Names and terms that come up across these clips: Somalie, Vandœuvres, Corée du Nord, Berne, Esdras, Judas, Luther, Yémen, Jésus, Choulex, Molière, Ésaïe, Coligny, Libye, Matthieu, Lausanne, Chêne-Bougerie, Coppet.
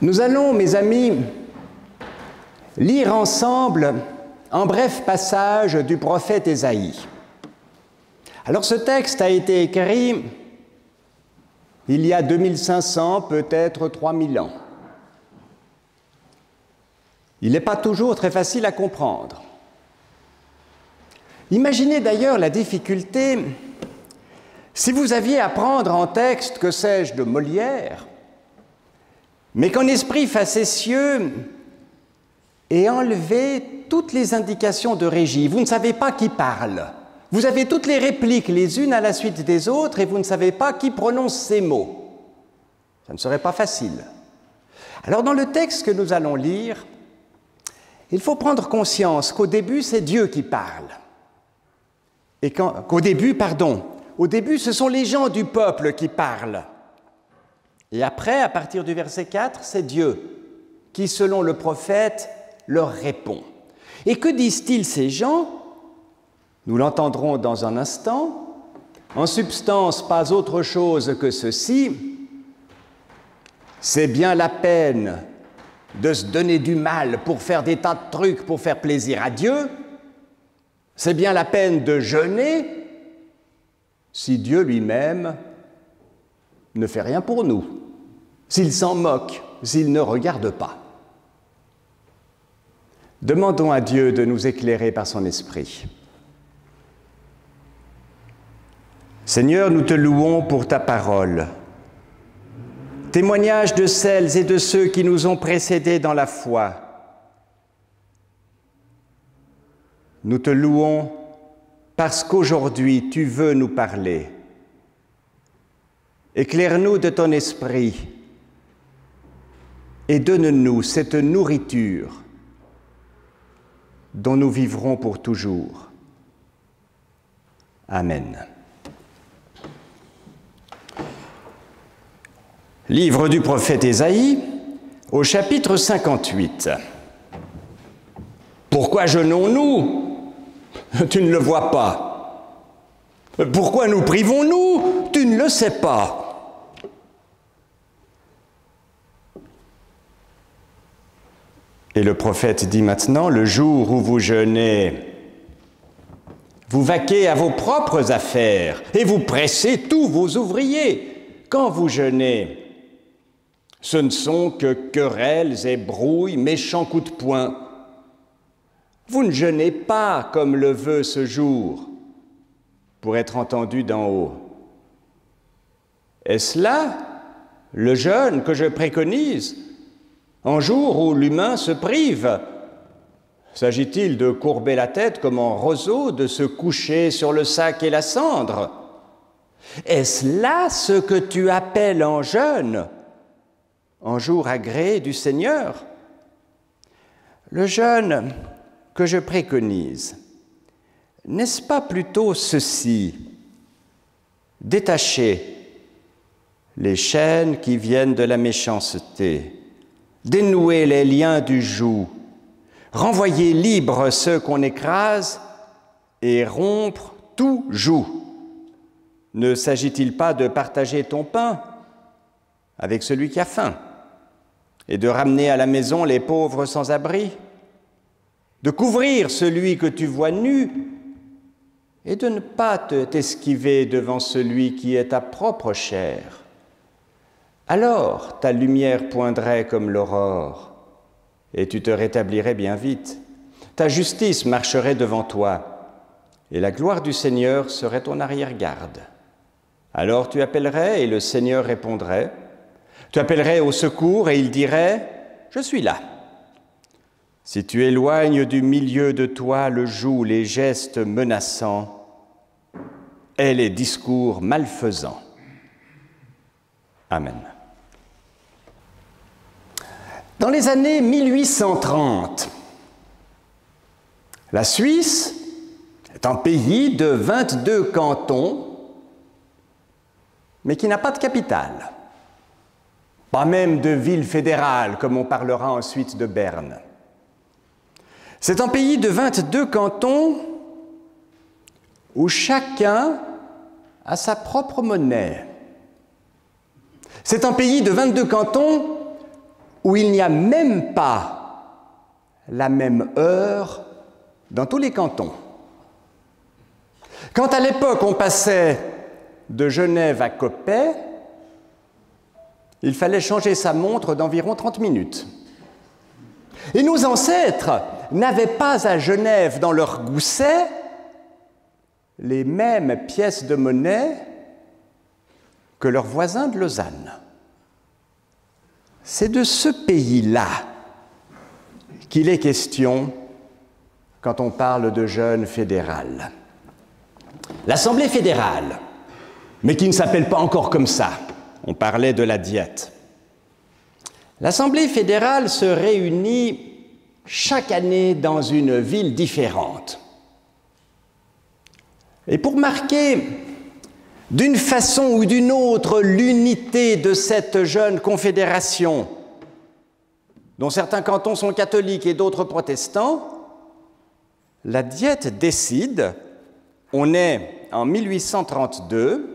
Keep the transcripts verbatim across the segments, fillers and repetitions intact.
Nous allons, mes amis, lire ensemble un bref passage du prophète Ésaïe. Alors ce texte a été écrit il y a deux mille cinq cents, peut-être trois mille ans. Il n'est pas toujours très facile à comprendre. Imaginez d'ailleurs la difficulté si vous aviez à prendre en texte, que sais-je, de Molière, mais qu'en esprit facétieux et enlever toutes les indications de régie. Vous ne savez pas qui parle. Vous avez toutes les répliques les unes à la suite des autres et vous ne savez pas qui prononce ces mots. Ça ne serait pas facile. Alors dans le texte que nous allons lire, il faut prendre conscience qu'au début, c'est Dieu qui parle. Et qu'au début, pardon, au début, ce sont les gens du peuple qui parlent. Et après, à partir du verset quatre, c'est Dieu qui, selon le prophète, leur répond. Et que disent-ils ces gens? Nous l'entendrons dans un instant. En substance, pas autre chose que ceci. C'est bien la peine de se donner du mal pour faire des tas de trucs pour faire plaisir à Dieu. C'est bien la peine de jeûner si Dieu lui-même ne fait rien pour nous, s'il s'en moque, s'il ne regarde pas. Demandons à Dieu de nous éclairer par son esprit. Seigneur, nous te louons pour ta parole, témoignage de celles et de ceux qui nous ont précédés dans la foi. Nous te louons parce qu'aujourd'hui tu veux nous parler. Éclaire-nous de ton esprit et donne-nous cette nourriture dont nous vivrons pour toujours. Amen. Livre du prophète Ésaïe, au chapitre cinquante-huit. Pourquoi jeûnons-nous? Tu ne le vois pas. Pourquoi nous privons-nous? Tu ne le sais pas. Et le prophète dit maintenant, le jour où vous jeûnez, vous vaquez à vos propres affaires et vous pressez tous vos ouvriers. Quand vous jeûnez, ce ne sont que querelles et brouilles, méchants coups de poing. Vous ne jeûnez pas comme le veut ce jour pour être entendu d'en haut. Est-ce là le jeûne que je préconise ? Un jour où l'humain se prive, s'agit-il de courber la tête comme un roseau, de se coucher sur le sac et la cendre? Est-ce là ce que tu appelles en jeûne, en jour agréé du Seigneur? Le jeûne que je préconise, n'est-ce pas plutôt ceci? Détacher les chaînes qui viennent de la méchanceté, dénouer les liens du joug, renvoyer libre ceux qu'on écrase et rompre tout joug. Ne s'agit-il pas de partager ton pain avec celui qui a faim et de ramener à la maison les pauvres sans-abri, de couvrir celui que tu vois nu et de ne pas t'esquiver devant celui qui est ta propre chair? Alors ta lumière poindrait comme l'aurore, et tu te rétablirais bien vite. Ta justice marcherait devant toi, et la gloire du Seigneur serait ton arrière-garde. Alors tu appellerais, et le Seigneur répondrait. Tu appellerais au secours, et il dirait, « Je suis là ». Si tu éloignes du milieu de toi le joug, les gestes menaçants, et les discours malfaisants. Amen. Dans les années mille huit cent trente, la Suisse est un pays de vingt-deux cantons, mais qui n'a pas de capitale, pas même de ville fédérale, comme on parlera ensuite de Berne. C'est un pays de vingt-deux cantons où chacun a sa propre monnaie. C'est un pays de vingt-deux cantons où il n'y a même pas la même heure dans tous les cantons. Quand à l'époque on passait de Genève à Coppet, il fallait changer sa montre d'environ trente minutes. Et nos ancêtres n'avaient pas à Genève dans leur gousset les mêmes pièces de monnaie que leurs voisins de Lausanne. C'est de ce pays-là qu'il est question quand on parle de jeûne fédéral. L'Assemblée fédérale, mais qui ne s'appelle pas encore comme ça, on parlait de la diète. L'Assemblée fédérale se réunit chaque année dans une ville différente. Et pour marquer d'une façon ou d'une autre l'unité de cette jeune confédération, dont certains cantons sont catholiques et d'autres protestants, la Diète décide, on est en mille huit cent trente-deux,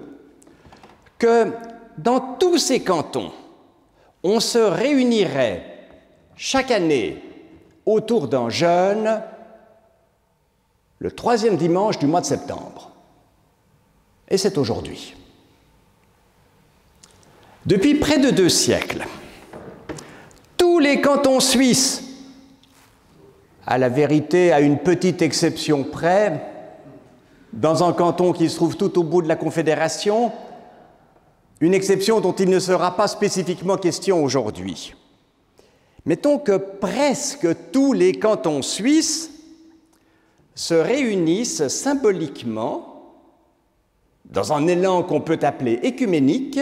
que dans tous ces cantons, on se réunirait chaque année autour d'un jeûne le troisième dimanche du mois de septembre. Et c'est aujourd'hui. Depuis près de deux siècles, tous les cantons suisses, à la vérité, à une petite exception près, dans un canton qui se trouve tout au bout de la Confédération, une exception dont il ne sera pas spécifiquement question aujourd'hui. Mettons que presque tous les cantons suisses se réunissent symboliquement dans un élan qu'on peut appeler écuménique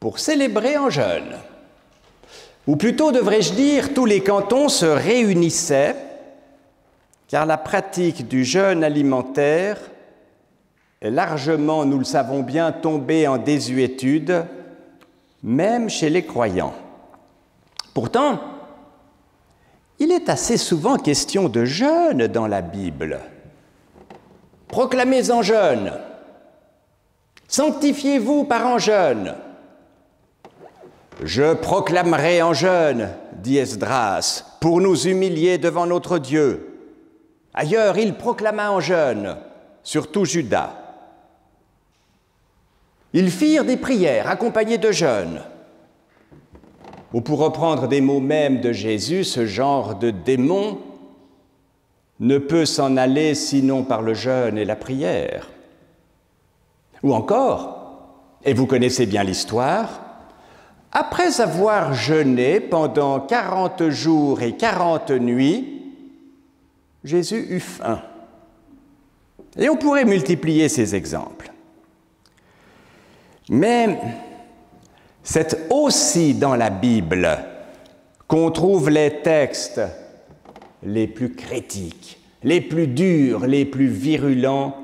pour célébrer en jeûne. Ou plutôt, devrais-je dire, tous les cantons se réunissaient car la pratique du jeûne alimentaire est largement, nous le savons bien, tombée en désuétude, même chez les croyants. Pourtant, il est assez souvent question de jeûne dans la Bible. Proclamez-en jeûne, sanctifiez-vous par en jeûne. Je proclamerai en jeûne, dit Esdras, pour nous humilier devant notre Dieu. Ailleurs, il proclama en jeûne, surtout Judas. Ils firent des prières accompagnées de jeûnes. Ou pour reprendre des mots mêmes de Jésus, ce genre de démon ne peut s'en aller sinon par le jeûne et la prière. Ou encore, et vous connaissez bien l'histoire, après avoir jeûné pendant quarante jours et quarante nuits, Jésus eut faim. Et on pourrait multiplier ces exemples. Mais c'est aussi dans la Bible qu'on trouve les textes les plus critiques, les plus durs, les plus virulents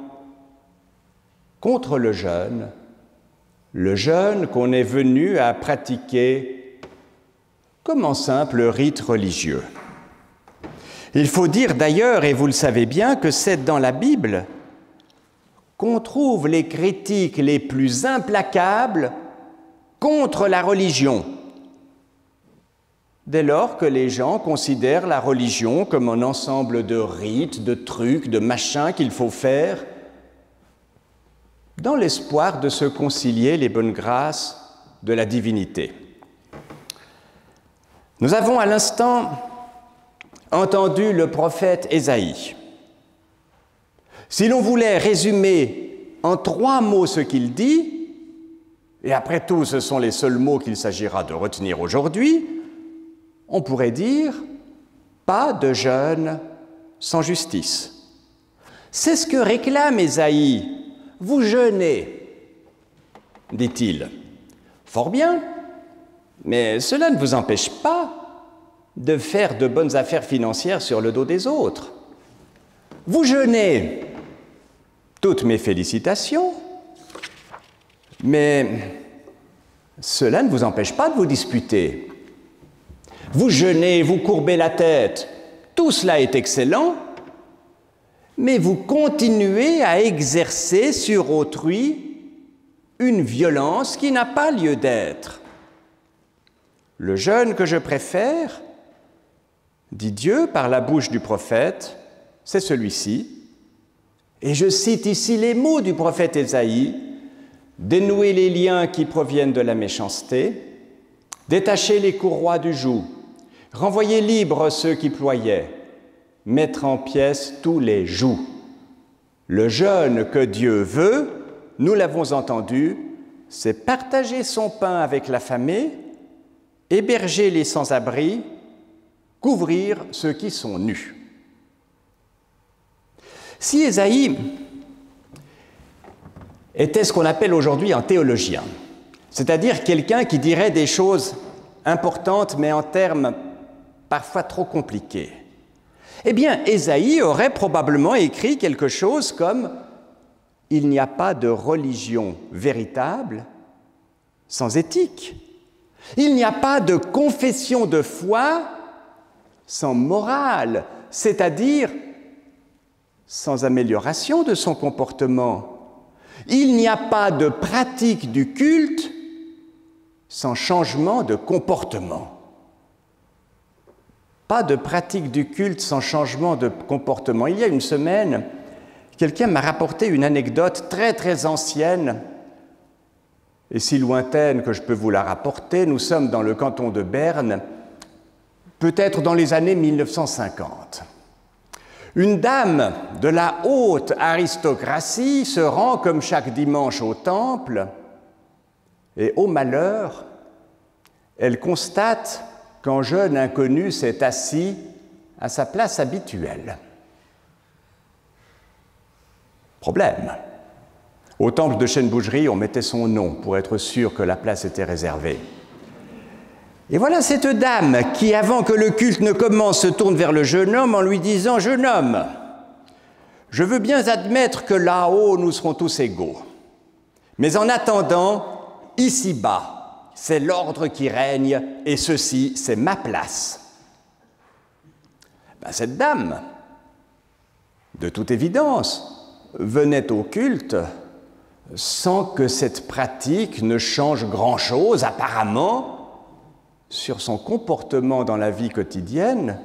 contre le jeûne, le jeûne qu'on est venu à pratiquer comme un simple rite religieux. Il faut dire d'ailleurs, et vous le savez bien, que c'est dans la Bible qu'on trouve les critiques les plus implacables contre la religion, dès lors que les gens considèrent la religion comme un ensemble de rites, de trucs, de machins qu'il faut faire dans l'espoir de se concilier les bonnes grâces de la divinité. Nous avons à l'instant entendu le prophète Ésaïe. Si l'on voulait résumer en trois mots ce qu'il dit, et après tout, ce sont les seuls mots qu'il s'agira de retenir aujourd'hui, on pourrait dire « pas de jeûne sans justice ». C'est ce que réclame Ésaïe. « Vous jeûnez, dit-il. Fort bien, mais cela ne vous empêche pas de faire de bonnes affaires financières sur le dos des autres. Vous jeûnez, toutes mes félicitations. » Mais cela ne vous empêche pas de vous disputer. Vous jeûnez, vous courbez la tête, tout cela est excellent, mais vous continuez à exercer sur autrui une violence qui n'a pas lieu d'être. Le jeûne que je préfère, dit Dieu par la bouche du prophète, c'est celui-ci. Et je cite ici les mots du prophète Ésaïe, « Dénouer les liens qui proviennent de la méchanceté, détacher les courroies du joug, renvoyer libres ceux qui ployaient, mettre en pièces tous les jougs. Le jeûne que Dieu veut, nous l'avons entendu, c'est partager son pain avec l'affamé, héberger les sans-abri, couvrir ceux qui sont nus. » Si Ésaïe était ce qu'on appelle aujourd'hui un théologien, c'est-à-dire quelqu'un qui dirait des choses importantes mais en termes parfois trop compliqués, eh bien Ésaïe aurait probablement écrit quelque chose comme « Il n'y a pas de religion véritable sans éthique. Il n'y a pas de confession de foi sans morale, c'est-à-dire sans amélioration de son comportement. Il n'y a pas de pratique du culte sans changement de comportement. » Pas de pratique du culte sans changement de comportement. Il y a une semaine, quelqu'un m'a rapporté une anecdote très très ancienne et si lointaine que je peux vous la rapporter. Nous sommes dans le canton de Berne, peut-être dans les années mille neuf cent cinquante. Une dame de la haute aristocratie se rend comme chaque dimanche au temple et au malheur, elle constate qu'un jeune inconnu s'est assis à sa place habituelle. Problème. Au temple de Chêne-Bougerie, on mettait son nom pour être sûr que la place était réservée. Et voilà cette dame qui, avant que le culte ne commence, se tourne vers le jeune homme en lui disant « Jeune homme, je veux bien admettre que là-haut, nous serons tous égaux. Mais en attendant, ici-bas, c'est l'ordre qui règne et ceci, c'est ma place. » Ben, cette dame, de toute évidence, venait au culte sans que cette pratique ne change grand-chose, apparemment, sur son comportement dans la vie quotidienne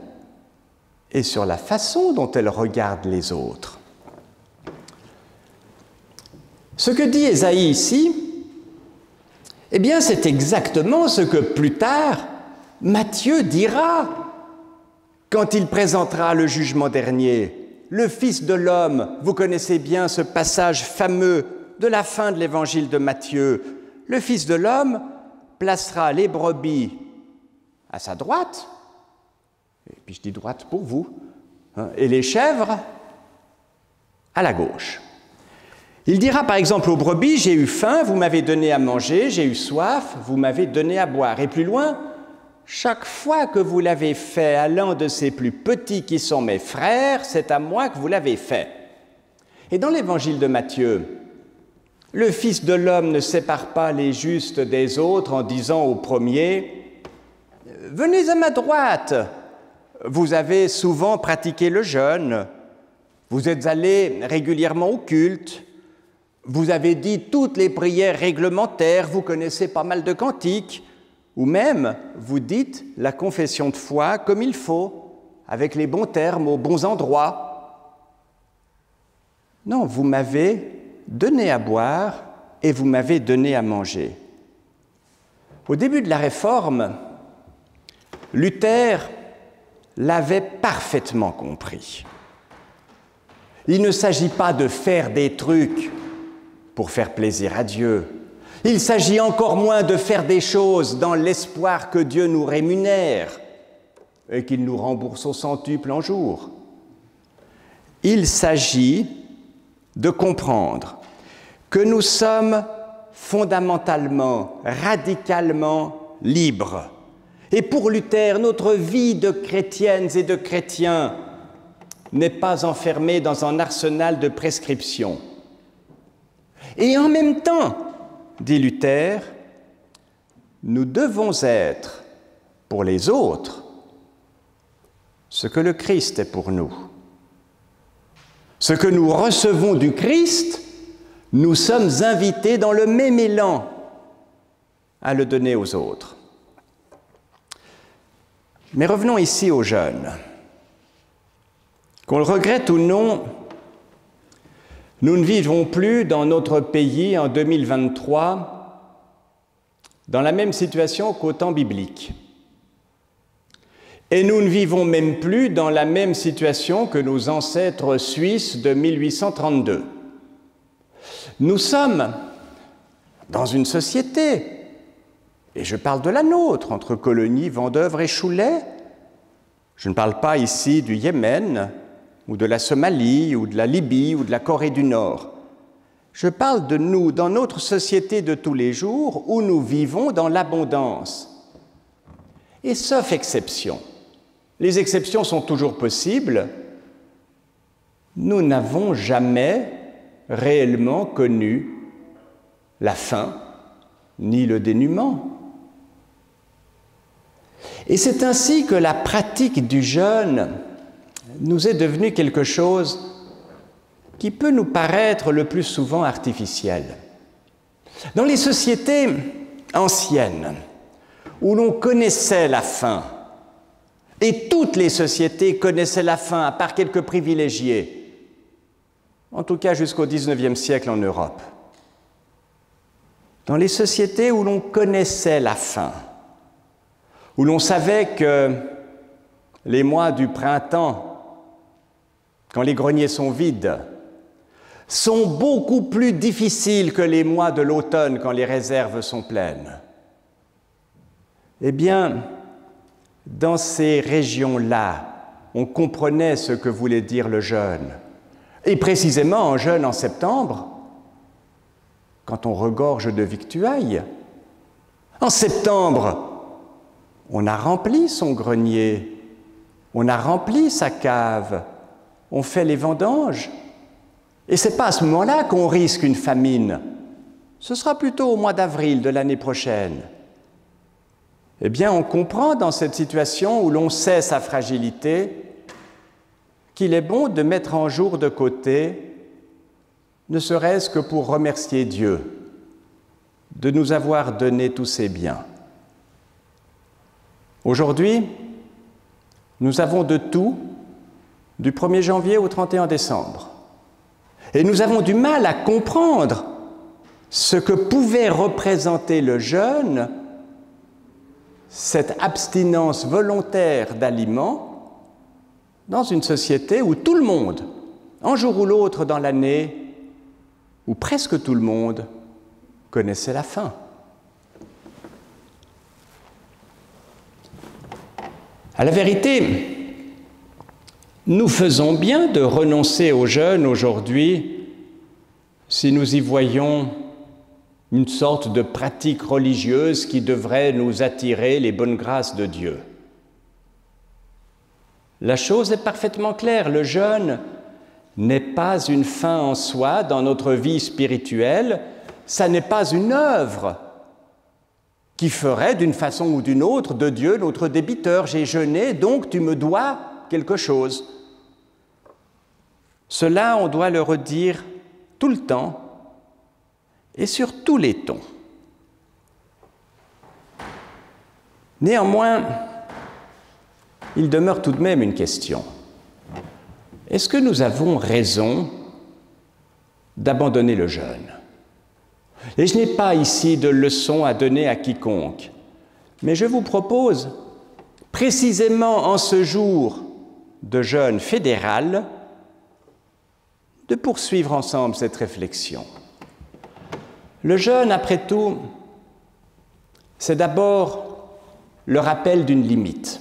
et sur la façon dont elle regarde les autres. Ce que dit Ésaïe ici, eh bien c'est exactement ce que plus tard Matthieu dira quand il présentera le jugement dernier. Le Fils de l'homme, vous connaissez bien ce passage fameux de la fin de l'évangile de Matthieu, le Fils de l'homme placera les brebis à sa droite, et puis je dis droite pour vous, hein, et les chèvres à la gauche. Il dira par exemple aux brebis, « J'ai eu faim, vous m'avez donné à manger, j'ai eu soif, vous m'avez donné à boire. » Et plus loin, « Chaque fois que vous l'avez fait à l'un de ces plus petits qui sont mes frères, c'est à moi que vous l'avez fait. » Et dans l'évangile de Matthieu, « Le Fils de l'homme ne sépare pas les justes des autres en disant au premier, « Venez à ma droite, vous avez souvent pratiqué le jeûne, vous êtes allés régulièrement au culte, vous avez dit toutes les prières réglementaires, vous connaissez pas mal de cantiques, ou même vous dites la confession de foi comme il faut, avec les bons termes, aux bons endroits. Non, vous m'avez donné à boire et vous m'avez donné à manger. » Au début de la Réforme, Luther l'avait parfaitement compris. Il ne s'agit pas de faire des trucs pour faire plaisir à Dieu. Il s'agit encore moins de faire des choses dans l'espoir que Dieu nous rémunère et qu'il nous rembourse au centuple en jour. Il s'agit de comprendre que nous sommes fondamentalement, radicalement libres. Et pour Luther, notre vie de chrétiennes et de chrétiens n'est pas enfermée dans un arsenal de prescriptions. Et en même temps, dit Luther, nous devons être pour les autres ce que le Christ est pour nous. Ce que nous recevons du Christ, nous sommes invités dans le même élan à le donner aux autres. Mais revenons ici aux jeunes. Qu'on le regrette ou non, nous ne vivons plus dans notre pays en deux mille vingt-trois dans la même situation qu'au temps biblique. Et nous ne vivons même plus dans la même situation que nos ancêtres suisses de mille huit cent trente-deux. Nous sommes dans une société, et je parle de la nôtre, entre Coligny, Vandœuvres et Choulex. Je ne parle pas ici du Yémen, ou de la Somalie, ou de la Libye, ou de la Corée du Nord. Je parle de nous, dans notre société de tous les jours, où nous vivons dans l'abondance. Et sauf exception, les exceptions sont toujours possibles, nous n'avons jamais réellement connu la faim ni le dénuement. Et c'est ainsi que la pratique du jeûne nous est devenue quelque chose qui peut nous paraître le plus souvent artificiel. Dans les sociétés anciennes, où l'on connaissait la faim, et toutes les sociétés connaissaient la faim, à part quelques privilégiés, en tout cas jusqu'au dix-neuvième siècle en Europe. Dans les sociétés où l'on connaissait la faim, où l'on savait que les mois du printemps, quand les greniers sont vides, sont beaucoup plus difficiles que les mois de l'automne quand les réserves sont pleines. Eh bien, dans ces régions-là, on comprenait ce que voulait dire le jeûne. Et précisément en jeûne en septembre, quand on regorge de victuailles, en septembre, on a rempli son grenier, on a rempli sa cave, on fait les vendanges. Et ce n'est pas à ce moment-là qu'on risque une famine. Ce sera plutôt au mois d'avril de l'année prochaine. Eh bien, on comprend dans cette situation où l'on sait sa fragilité qu'il est bon de mettre un jour de côté, ne serait-ce que pour remercier Dieu de nous avoir donné tous ses biens. Aujourd'hui, nous avons de tout du premier janvier au trente et un décembre. Et nous avons du mal à comprendre ce que pouvait représenter le jeûne, cette abstinence volontaire d'aliments, dans une société où tout le monde, un jour ou l'autre dans l'année, où presque tout le monde connaissait la faim. À la vérité, nous faisons bien de renoncer au jeûne aujourd'hui si nous y voyons une sorte de pratique religieuse qui devrait nous attirer les bonnes grâces de Dieu. La chose est parfaitement claire, le jeûne n'est pas une fin en soi dans notre vie spirituelle, ça n'est pas une œuvre qui ferait d'une façon ou d'une autre de Dieu notre débiteur. J'ai jeûné, donc tu me dois quelque chose. Cela, on doit le redire tout le temps et sur tous les tons. Néanmoins, il demeure tout de même une question. Est-ce que nous avons raison d'abandonner le jeûne ? Et je n'ai pas ici de leçon à donner à quiconque, mais je vous propose, précisément en ce jour de jeûne fédéral, de poursuivre ensemble cette réflexion. Le jeûne, après tout, c'est d'abord le rappel d'une limite.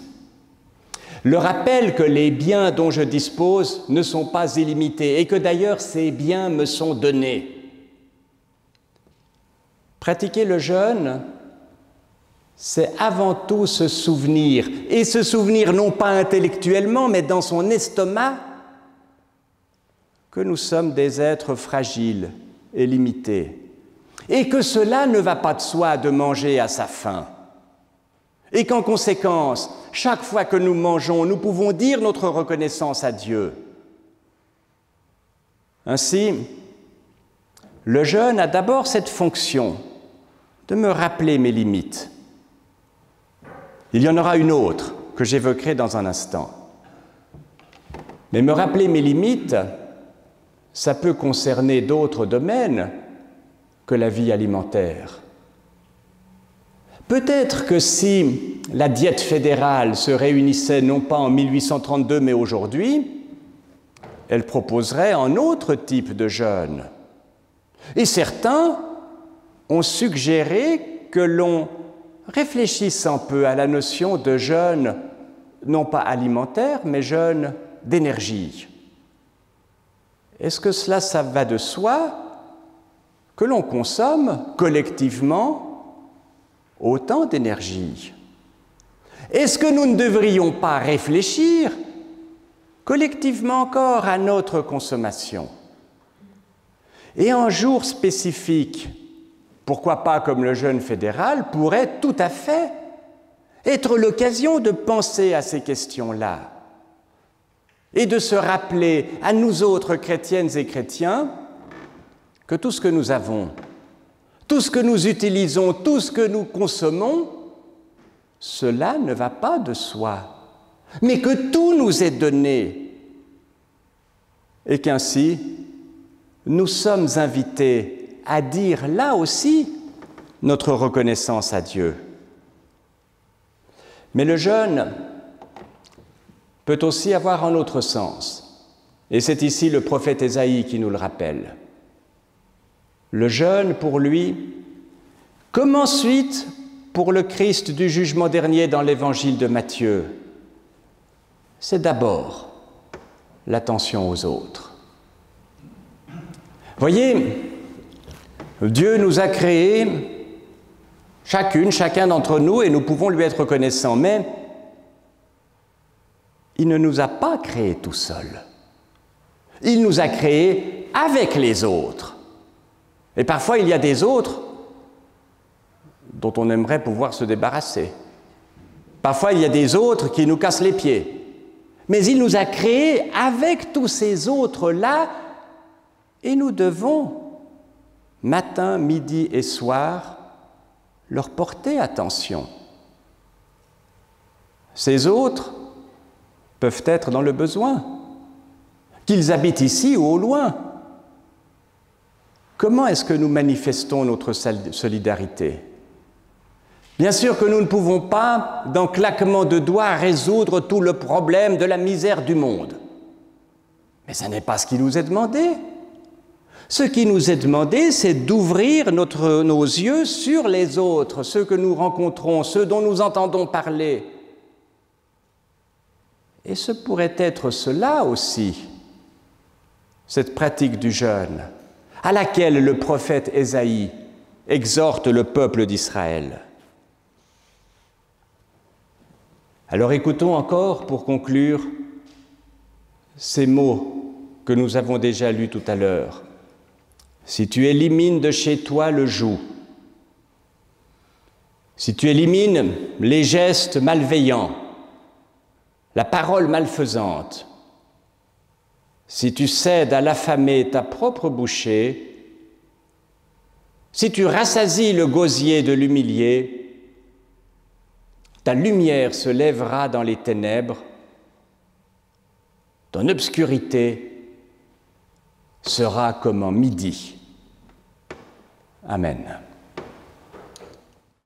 Le rappel que les biens dont je dispose ne sont pas illimités et que d'ailleurs ces biens me sont donnés. Pratiquer le jeûne, c'est avant tout se souvenir, et se souvenir non pas intellectuellement, mais dans son estomac, que nous sommes des êtres fragiles et limités, et que cela ne va pas de soi de manger à sa faim, et qu'en conséquence, chaque fois que nous mangeons, nous pouvons dire notre reconnaissance à Dieu. Ainsi, le jeûne a d'abord cette fonction de me rappeler mes limites. Il y en aura une autre, que j'évoquerai dans un instant. Mais me rappeler mes limites, ça peut concerner d'autres domaines que la vie alimentaire. Peut-être que si la diète fédérale se réunissait non pas en mille huit cent trente-deux mais aujourd'hui, elle proposerait un autre type de jeûne. Et certains ont suggéré que l'on réfléchisse un peu à la notion de jeûne, non pas alimentaire, mais jeûne d'énergie. Est-ce que cela, ça va de soi que l'on consomme collectivement autant d'énergie? Est-ce que nous ne devrions pas réfléchir collectivement encore à notre consommation? Et un jour spécifique, pourquoi pas comme le jeûne fédéral, pourrait tout à fait être l'occasion de penser à ces questions-là et de se rappeler à nous autres chrétiennes et chrétiens que tout ce que nous avons, tout ce que nous utilisons, tout ce que nous consommons, cela ne va pas de soi, mais que tout nous est donné et qu'ainsi nous sommes invités à dire là aussi notre reconnaissance à Dieu. Mais le jeûne peut aussi avoir un autre sens, et c'est ici le prophète Ésaïe qui nous le rappelle. Le jeûne pour lui, comme ensuite pour le Christ du jugement dernier dans l'évangile de Matthieu, c'est d'abord l'attention aux autres. Voyez, Dieu nous a créés, chacune, chacun d'entre nous, et nous pouvons lui être reconnaissants, mais il ne nous a pas créés tout seul. Il nous a créés avec les autres. Et parfois, il y a des autres dont on aimerait pouvoir se débarrasser. Parfois, il y a des autres qui nous cassent les pieds. Mais il nous a créés avec tous ces autres-là, et nous devons, matin, midi et soir, leur porter attention. Ces autres peuvent être dans le besoin, qu'ils habitent ici ou au loin. Comment est-ce que nous manifestons notre solidarité? Bien sûr que nous ne pouvons pas, d'un claquement de doigts, résoudre tout le problème de la misère du monde. Mais ce n'est pas ce qui nous est demandé. Ce qui nous est demandé, c'est d'ouvrir notre, nos yeux sur les autres, ceux que nous rencontrons, ceux dont nous entendons parler. Et ce pourrait être cela aussi, cette pratique du jeûne, à laquelle le prophète Ésaïe exhorte le peuple d'Israël. Alors écoutons encore, pour conclure, ces mots que nous avons déjà lus tout à l'heure. Si tu élimines de chez toi le joug, si tu élimines les gestes malveillants, la parole malfaisante, si tu cèdes à l'affamer ta propre bouchée, si tu rassasies le gosier de l'humilié, ta lumière se lèvera dans les ténèbres, ton obscurité sera comme en midi. Amen.